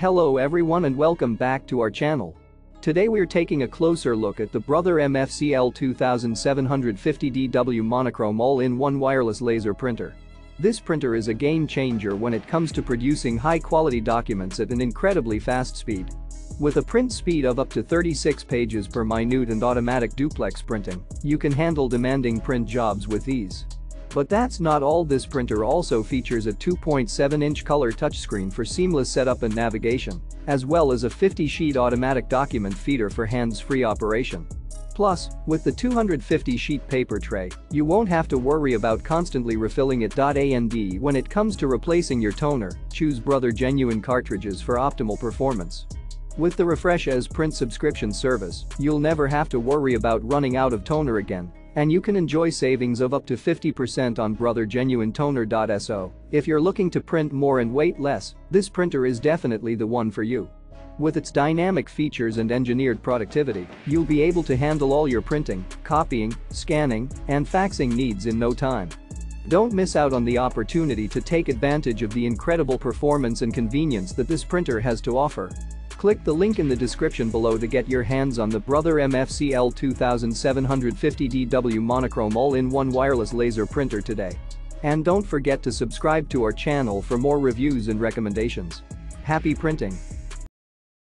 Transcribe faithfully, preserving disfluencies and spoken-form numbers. Hello everyone and welcome back to our channel. Today we're taking a closer look at the Brother M F C L two seven five zero D W monochrome all-in-one wireless laser printer. This printer is a game changer when it comes to producing high-quality documents at an incredibly fast speed. With a print speed of up to thirty-six pages per minute and automatic duplex printing, you can handle demanding print jobs with ease. But that's not all. This printer also features a two point seven inch color touchscreen for seamless setup and navigation, as well as a fifty sheet automatic document feeder for hands-free operation. Plus, with the two hundred fifty sheet paper tray, you won't have to worry about constantly refilling it. And when it comes to replacing your toner, choose Brother Genuine cartridges for optimal performance. With the Refresh E Z Print Subscription Service, you'll never have to worry about running out of toner again, and you can enjoy savings of up to fifty percent on Brother Genuine toner. So, if you're looking to print more and weight less, this printer is definitely the one for you. With its dynamic features and engineered productivity, you'll be able to handle all your printing, copying, scanning, and faxing needs in no time. Don't miss out on the opportunity to take advantage of the incredible performance and convenience that this printer has to offer. Click the link in the description below to get your hands on the Brother M F C L two seven five zero D W monochrome all-in-one wireless laser printer today. And don't forget to subscribe to our channel for more reviews and recommendations. Happy printing!